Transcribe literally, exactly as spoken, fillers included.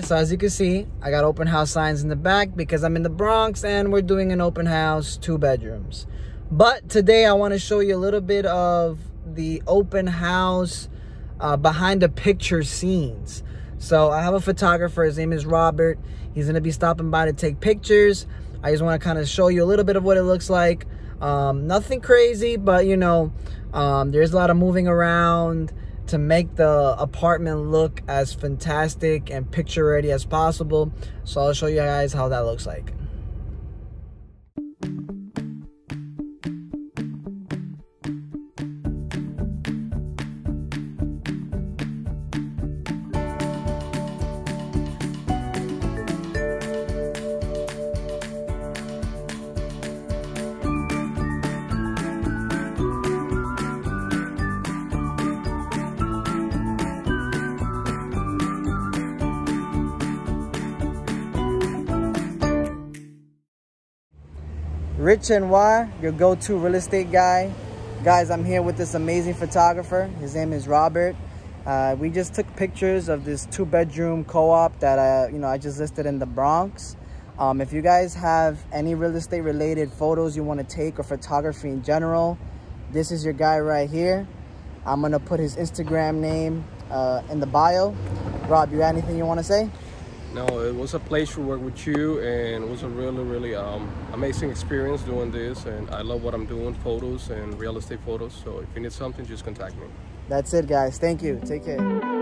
guys. So as you can see, I got open house signs in the back because I'm in the Bronx and we're doing an open house, two bedrooms. But today I want to show you a little bit of the open house uh, behind the picture scenes. So I have a photographer, his name is Robert. He's going to be stopping by to take pictures. I just want to kind of show you a little bit of what it looks like. Um, nothing crazy, but you know, um, there's a lot of moving around to make the apartment look as fantastic and picture ready as possible. So I'll show you guys how that looks like. Rich N Y, your go-to real estate guy. Guys, I'm here with this amazing photographer. His name is Robert. Uh, we just took pictures of this two-bedroom co-op that I, you know, I just listed in the Bronx. Um, if you guys have any real estate-related photos you want to take or photography in general, this is your guy right here. I'm gonna put his Instagram name uh, in the bio. Rob, you got anything you want to say? No, it was a pleasure to work with you, and it was a really, really um, amazing experience doing this, and I love what I'm doing, photos and real estate photos. So if you need something, just contact me. That's it, guys. Thank you. Take care.